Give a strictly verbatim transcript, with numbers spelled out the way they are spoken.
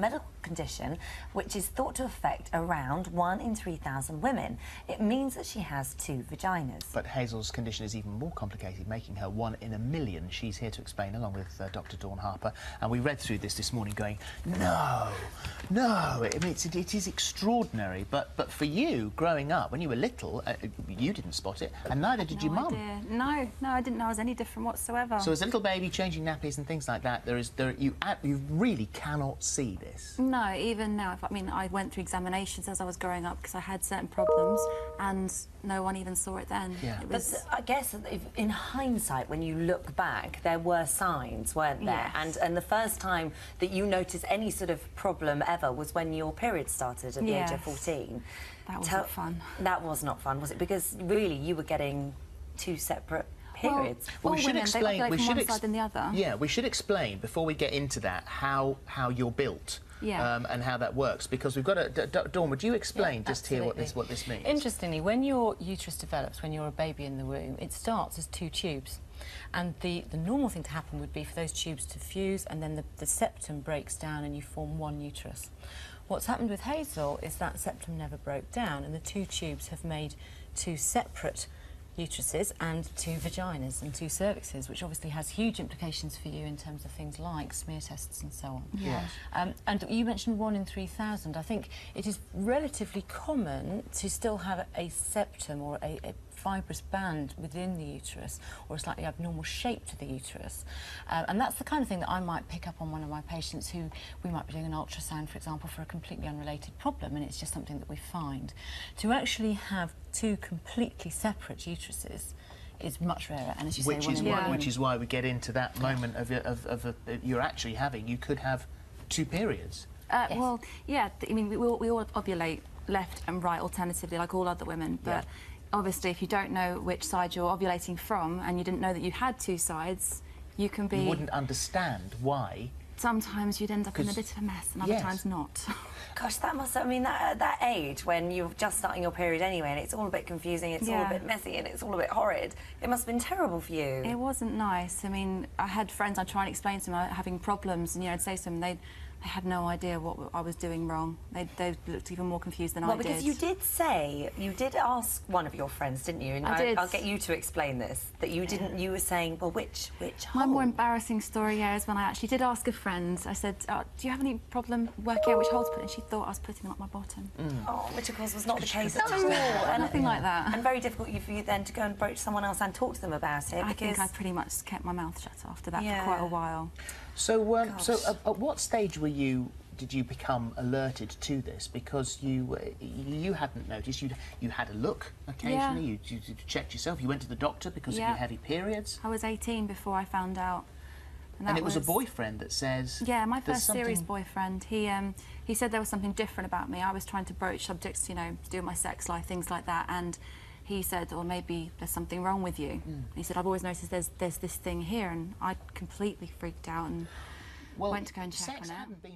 medical condition, which is thought to affect around one in three thousand women. It means that she has two vaginas. But Hazel's condition is even more complicated, making her one in a million. She's here to explain, along with uh, Doctor Dawn Harper. And we read through this this morning, going, no, no. It, it's, it, it is extraordinary. But but for you, growing up, when you were little, uh, you didn't spot it, and neither did no your mum. No, no, I didn't know I was any different whatsoever. So as a little baby, changing nappies and things like that, there is there you you really cannot see this. No, even now. I mean, I went through examinations as I was growing up because I had certain problems, and no one even saw it then. Yeah. It was... But I guess if, in hindsight, when you look back, there were signs, weren't there? Yes. And and the first time that you noticed any sort of problem ever was when your period started at the yes. age of fourteen. That wasn't Tell, fun. That was not fun, was it? Because really, you were getting two separate. periods. Well, well, we should women, explain. They like we should one side than the other. Yeah, we should explain before we get into that how how you're built. Yeah. Um, and how that works, because we've got to... D Dawn, would you explain yeah, just here what this what this means? Interestingly, when your uterus develops, when you're a baby in the womb, it starts as two tubes. And the, the normal thing to happen would be for those tubes to fuse, and then the, the septum breaks down and you form one uterus. What's happened with Hazel is that septum never broke down, and the two tubes have made two separate uteruses and two vaginas and two cervixes, which obviously has huge implications for you in terms of things like smear tests and so on. Yeah. Um, and you mentioned one in three thousand. I think it is relatively common to still have a septum or a, a fibrous band within the uterus, or a slightly abnormal shape to the uterus. Um, and that's the kind of thing that I might pick up on one of my patients who we might be doing an ultrasound, for example, for a completely unrelated problem, and it's just something that we find. To actually have two completely separate uteruses is much rarer, and as you which say, is why, which is why we get into that moment of, of, of, of you're actually having, you could have two periods. Uh, yes. Well, yeah, I mean, we, we, all, we all ovulate left and right alternatively, like all other women, but. Yeah. Obviously, if you don't know which side you're ovulating from and you didn't know that you had two sides, you can be... You wouldn't understand why. Sometimes you'd end up in a bit of a mess and other yes. times not. Gosh, that must... I mean, that, at that age when you're just starting your period anyway and it's all a bit confusing, it's yeah. all a bit messy and it's all a bit horrid, it must have been terrible for you. It wasn't nice. I mean, I had friends I'd try and explain to them having problems and, you know, I'd say to them, they'd... I had no idea what I was doing wrong. They, they looked even more confused than well, I did. Well, because you did say, you did ask one of your friends, didn't you? And I, I did. I'll get you to explain this, that you didn't, you were saying, well, which, which hole? My more embarrassing story here is when I actually did ask a friend, I said, oh, do you have any problem working out which hole to put in? She thought I was putting them up my bottom. Mm. Oh, which, of course, was not the case at all. And nothing yeah. like that. And very difficult for you then to go and broach someone else and talk to them about it. I because... think I pretty much kept my mouth shut after that yeah. for quite a while. So, um, so at, at what stage were you? Did you become alerted to this? Because you uh, you hadn't noticed. You you had a look occasionally. Yeah. You, you checked yourself. You went to the doctor because yeah. of your heavy periods. I was eighteen before I found out. And, that and it was, was a boyfriend that says. Yeah, my first something... serious boyfriend. He um he said there was something different about me. I was trying to broach subjects, you know, to do with my sex life, things like that, and. He said, or maybe there's something wrong with you. Mm. He said, I've always noticed there's there's this thing here, and I completely freaked out and well, went to go and check on it.